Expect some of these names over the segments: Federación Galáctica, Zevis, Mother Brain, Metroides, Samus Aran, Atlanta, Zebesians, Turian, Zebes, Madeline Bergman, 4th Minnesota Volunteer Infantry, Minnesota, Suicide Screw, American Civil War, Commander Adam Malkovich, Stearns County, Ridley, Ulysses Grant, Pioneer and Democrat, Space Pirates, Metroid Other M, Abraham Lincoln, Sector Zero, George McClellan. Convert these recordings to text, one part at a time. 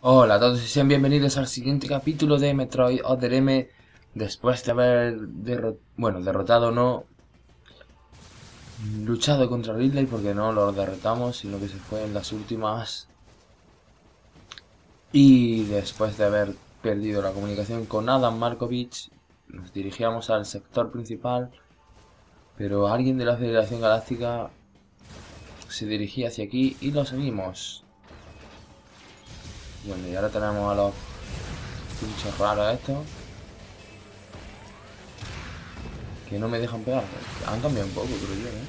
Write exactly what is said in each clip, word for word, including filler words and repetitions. Hola a todos y sean bienvenidos al siguiente capítulo de Metroid Other M. Después de haber derrotado, bueno, derrotado no, luchado contra Ridley, porque no lo derrotamos, sino que se fue en las últimas. Y después de haber perdido la comunicación con Adam Malkovich, nos dirigíamos al sector principal, pero alguien de la Federación Galáctica se dirigía hacia aquí y lo seguimos. Bueno, y ahora tenemos a los pinchos raros estos, que no me dejan pegar. Han cambiado un poco, creo yo, ¿eh?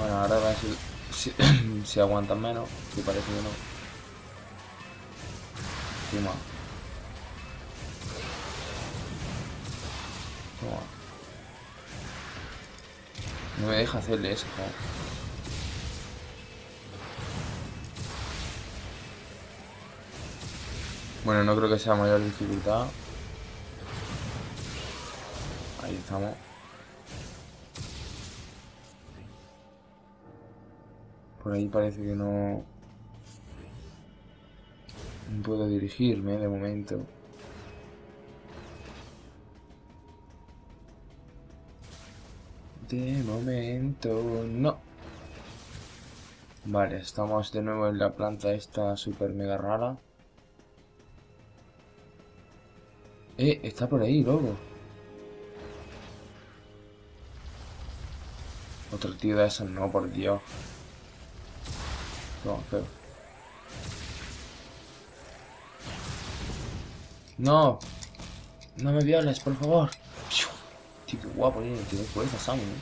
Bueno, ahora a ver si, si, si aguantan menos, que parece que no. Toma. Toma. No me deja hacerle eso, ¿no? Bueno, no creo que sea mayor dificultad. Ahí estamos. Por ahí parece que no... no puedo dirigirme de momento. De momento no. Vale, estamos de nuevo en la planta esta super mega rara. Eh, está por ahí, loco. Otro tío de esos, no, por Dios. No, feo. No. No me violes, por favor. Tío, qué guapo, tío. Qué fuerza, Samu, ¿eh?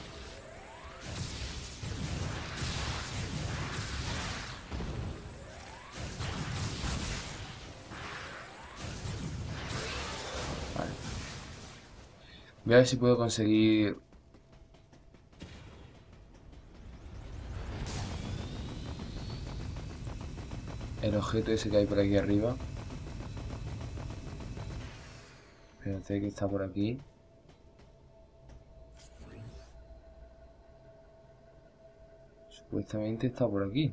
Voy a ver si puedo conseguir... el objeto ese que hay por aquí arriba. Espérate, que está por aquí. Supuestamente está por aquí.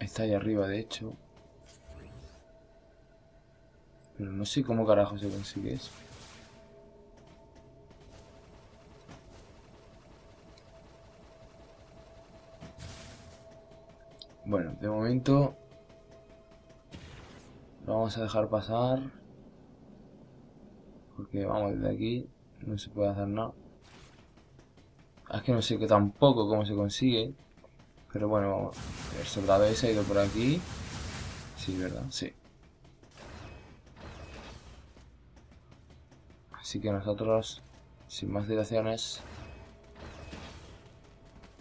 Está ahí arriba, de hecho. Pero no sé cómo carajo se consigue eso. Bueno, de momento lo vamos a dejar pasar, porque vamos, desde aquí no se puede hacer nada. Es que no sé que tampoco cómo se consigue. Pero bueno, el soldado ese ha ido por aquí. Sí, ¿verdad? Sí. Así que nosotros, sin más dilaciones,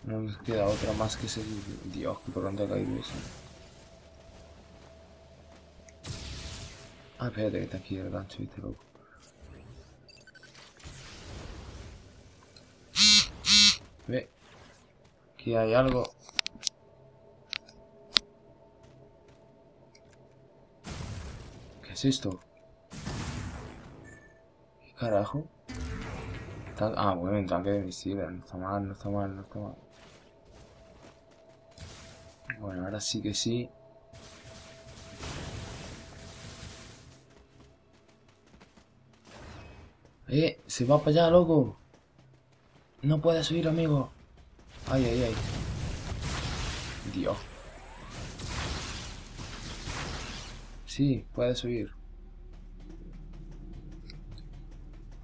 no nos queda otra más que seguir. Dios, que por dónde ha caído eso. Ah, espérate, que está aquí el gancho, viste, loco. Ve. Aquí hay algo. ¿Qué es esto? ¿Qué carajo? Tan ah, bueno, un tanque de misiles. No está mal, no está mal, no está mal. Bueno, ahora sí que sí. ¡Eh! ¡Se va para allá, loco! ¡No puedes huir, amigo! ¡Ay, ay, ay! Dios. Sí, puedes huir.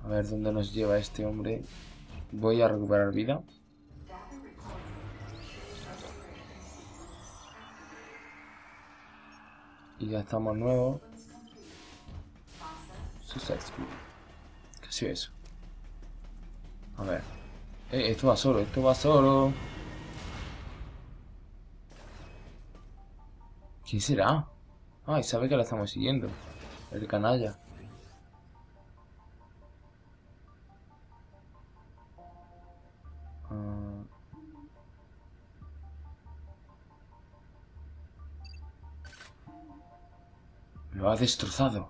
A ver dónde nos lleva este hombre. Voy a recuperar vida. Y ya estamos nuevos. Suicide Screw. Casi eso. A ver. Eh, esto va solo, esto va solo. ¿Quién será? Ay, sabe que la estamos siguiendo. El canalla. Uh, Lo ha destrozado.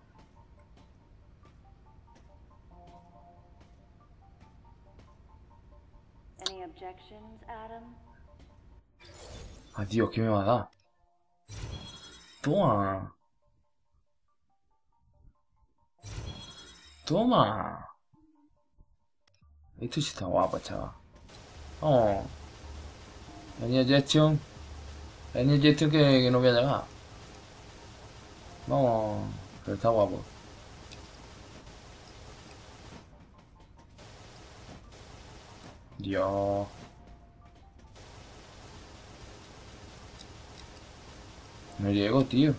Adiós, ¿qué me va a dar? Toma. Toma. Esto sí está guapo, chaval. Oh. La inyección. La inyección que, que no voy a llegar. Vamos. Pero está guapo. Dios. No llego, tío.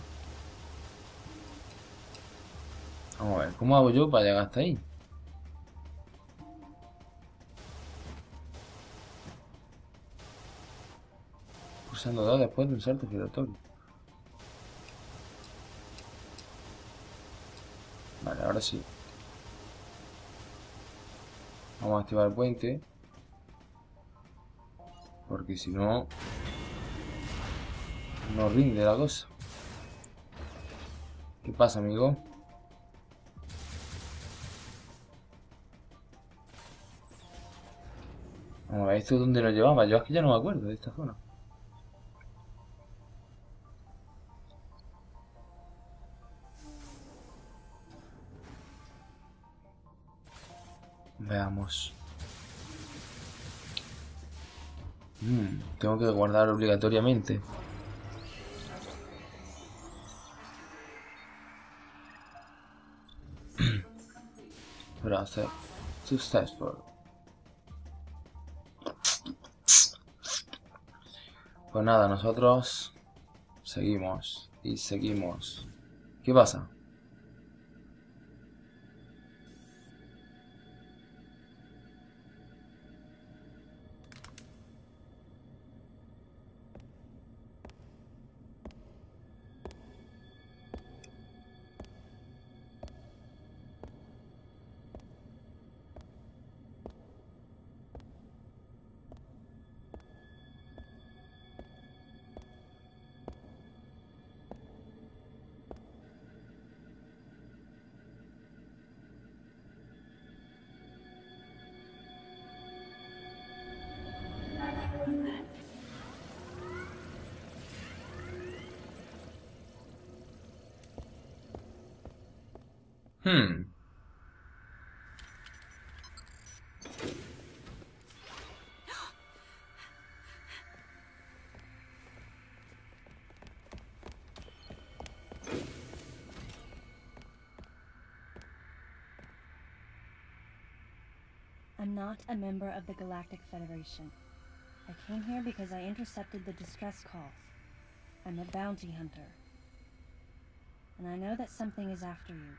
Vamos a ver, ¿cómo hago yo para llegar hasta ahí? Pulsando dos después de un salto giratorio. Vale, ahora sí. Vamos a activar el puente. Porque si no... no rinde la cosa. ¿Qué pasa, amigo? Vamos a ver, ¿esto es donde lo llevaba? Yo es que ya no me acuerdo de esta zona. Veamos. Mm, tengo que guardar obligatoriamente. Hacer successful. Pues nada, nosotros seguimos y seguimos. ¿Qué pasa? Hmm. I'm not a member of the Galactic Federation. I came here because I intercepted the distress call. I'm a bounty hunter. And I know that something is after you.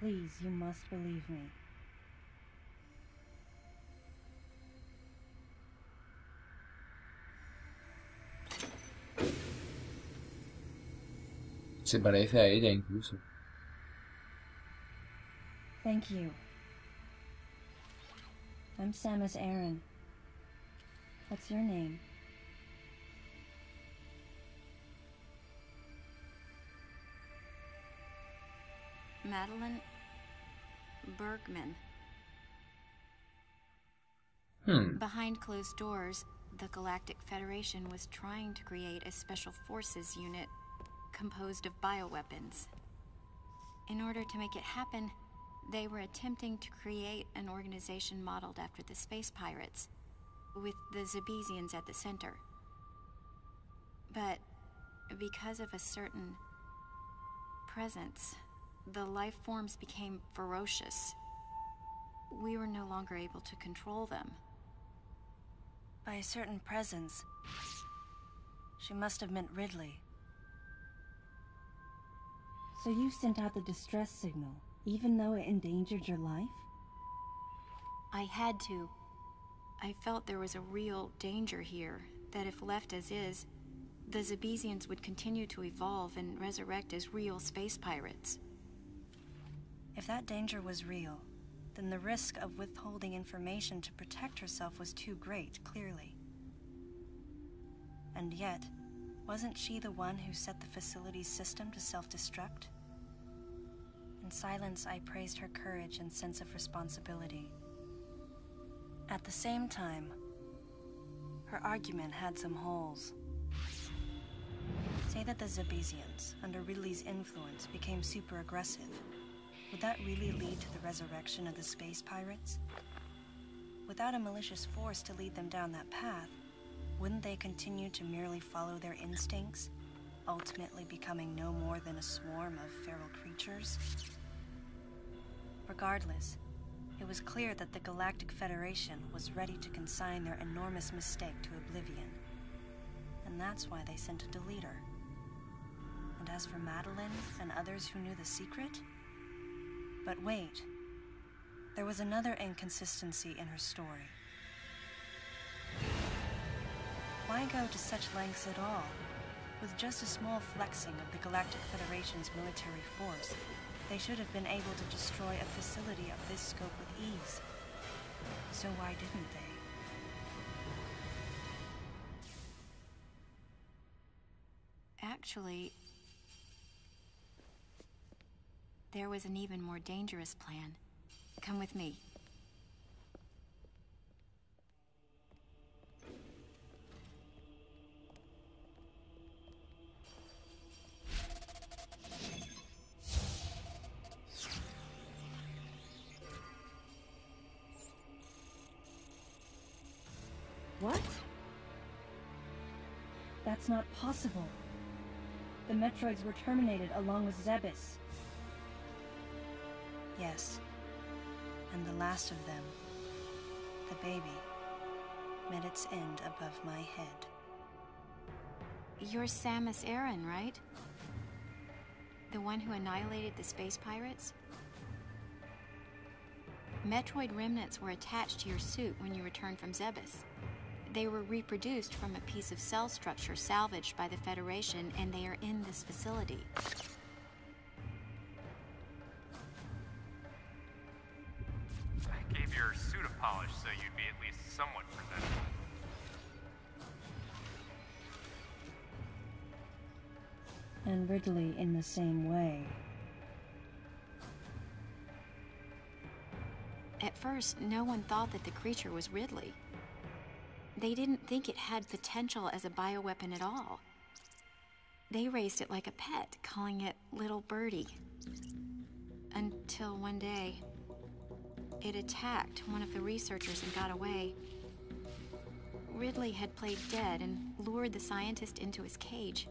Please, you must believe me. Se parece a ella incluso. Thank you. I'm Samus Aran. What's your name? Madeline Bergman. Hmm. Behind closed doors, the Galactic Federation was trying to create a special forces unit composed of bioweapons. In order to make it happen, they were attempting to create an organization modeled after the Space Pirates, with the Zebesians at the center. But because of a certain presence, the life forms became ferocious. We were no longer able to control them. By a certain presence, she must have meant Ridley. So you sent out the distress signal, even though it endangered your life? I had to. I felt there was a real danger here, that if left as is, the Zebesians would continue to evolve and resurrect as real space pirates. If that danger was real, then the risk of withholding information to protect herself was too great, clearly. And yet, wasn't she the one who set the facility's system to self-destruct? In silence, I praised her courage and sense of responsibility. At the same time, her argument had some holes. Say that the Zebesians, under Ridley's influence, became super aggressive. Would that really lead to the resurrection of the Space Pirates? Without a malicious force to lead them down that path, wouldn't they continue to merely follow their instincts, ultimately becoming no more than a swarm of feral creatures? Regardless, it was clear that the Galactic Federation was ready to consign their enormous mistake to oblivion. And that's why they sent a deleter. And as for Madeline and others who knew the secret? But wait. There was another inconsistency in her story. Why go to such lengths at all? With just a small flexing of the Galactic Federation's military force, they should have been able to destroy a facility of this scope with ease. So why didn't they? Actually, there was an even more dangerous plan. Come with me. What? That's not possible. The Metroids were terminated along with Zebes. Yes. And the last of them, the baby, met its end above my head. You're Samus Aran, right? The one who annihilated the Space Pirates? Metroid remnants were attached to your suit when you returned from Zebes. They were reproduced from a piece of cell structure salvaged by the Federation, and they are in this facility. I gave your suit a polish so you'd be at least somewhat presentable. And Ridley in the same way. At first, no one thought that the creature was Ridley. They didn't think it had potential as a bioweapon at all. They raised it like a pet, calling it Little Birdie. Until one day, it attacked one of the researchers and got away. Ridley had played dead and lured the scientist into his cage.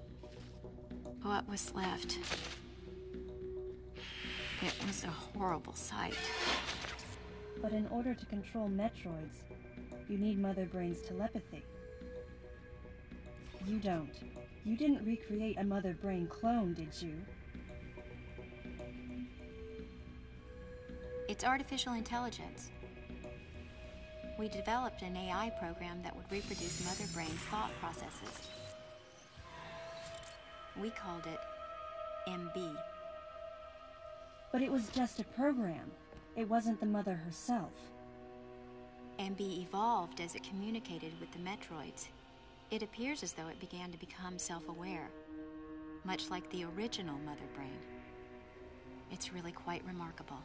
What was left? It was a horrible sight. But in order to control Metroids, you need Mother Brain's telepathy. You don't. You didn't recreate a Mother Brain clone, did you? It's artificial intelligence. We developed an A I program that would reproduce Mother Brain's thought processes. We called it M B. But it was just a program. It wasn't the mother herself. M B evolved as it communicated with the Metroids. It appears as though it began to become self-aware, much like the original Mother Brain. It's really quite remarkable.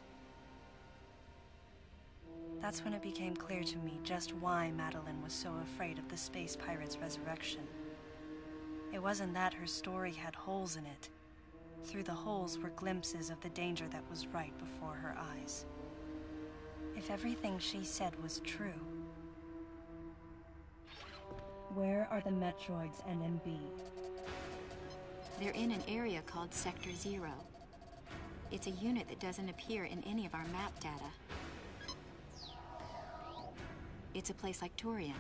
That's when it became clear to me just why Madeline was so afraid of the Space Pirates' resurrection. It wasn't that her story had holes in it. Through the holes were glimpses of the danger that was right before her eyes. If everything she said was true... Where are the Metroids and M B? They're in an area called Sector Zero. It's a unit that doesn't appear in any of our map data. It's a place like Turian,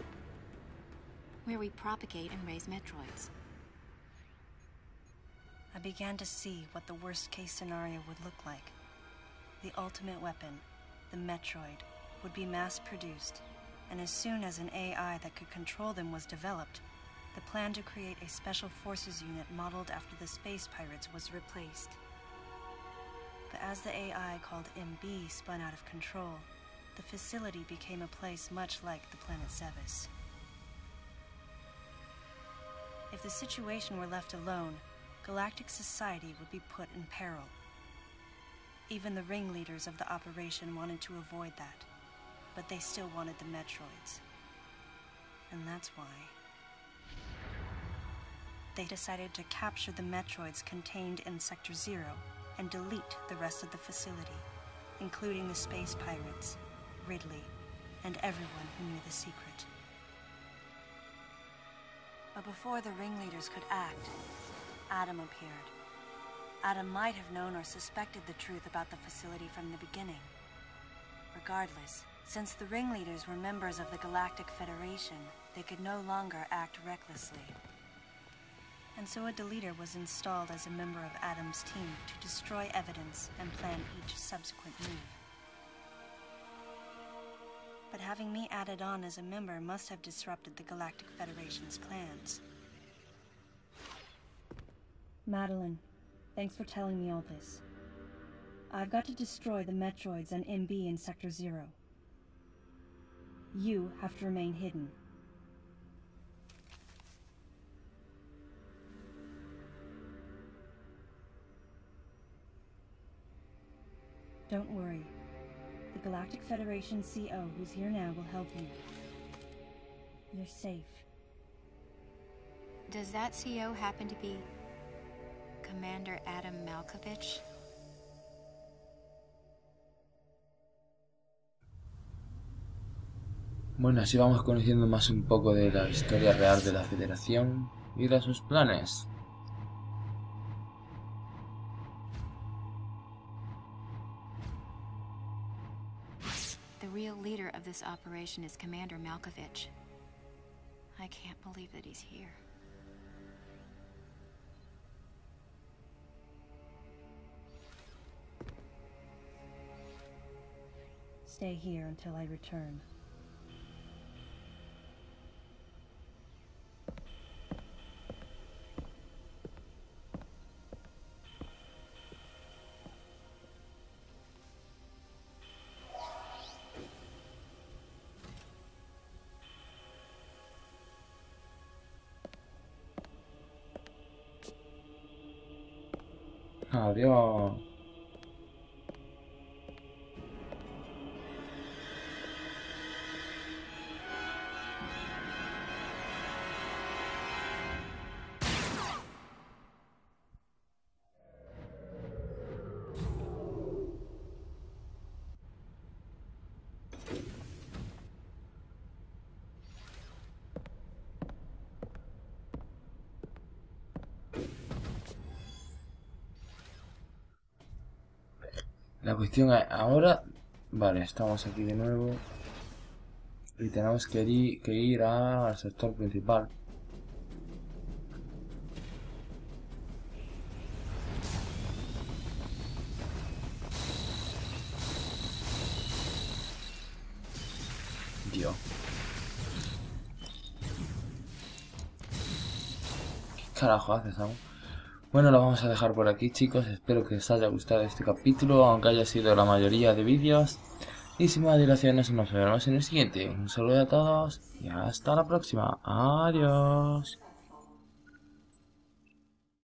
where we propagate and raise Metroids. I began to see what the worst-case scenario would look like. The ultimate weapon, the Metroid, would be mass-produced, and as soon as an A I that could control them was developed, the plan to create a special forces unit modeled after the Space Pirates was replaced. But as the A I called M B spun out of control, the facility became a place much like the planet Zevis. If the situation were left alone, galactic society would be put in peril. Even the ringleaders of the operation wanted to avoid that, but they still wanted the Metroids. And that's why they decided to capture the Metroids contained in Sector Zero and delete the rest of the facility, including the Space Pirates, Ridley, and everyone who knew the secret. But before the ringleaders could act, Adam appeared. Adam might have known or suspected the truth about the facility from the beginning. Regardless, since the ringleaders were members of the Galactic Federation, they could no longer act recklessly. And so a deleter was installed as a member of Adam's team to destroy evidence and plan each subsequent move. But having me added on as a member must have disrupted the Galactic Federation's plans. Madeline, thanks for telling me all this. I've got to destroy the Metroids and M B in Sector Zero. You have to remain hidden. Don't worry. The Galactic Federation C O who's here now will help you. You're safe. Does that C O happen to be Commander Adam Malkovich? Bueno, así vamos conociendo más un poco de la historia real de la Federación y de sus planes. The real leader of this operation is Commander Malkovich. I can't believe that he's here. Stay here until I return. Adiós. La cuestión ahora... Vale, estamos aquí de nuevo. Y tenemos que ir, que ir al sector principal. Dios. ¿Qué carajo haces aún? Bueno, lo vamos a dejar por aquí, chicos. Espero que os haya gustado este capítulo, aunque haya sido la mayoría de vídeos. Y sin más dilaciones, nos vemos en el siguiente. Un saludo a todos y hasta la próxima. Adiós.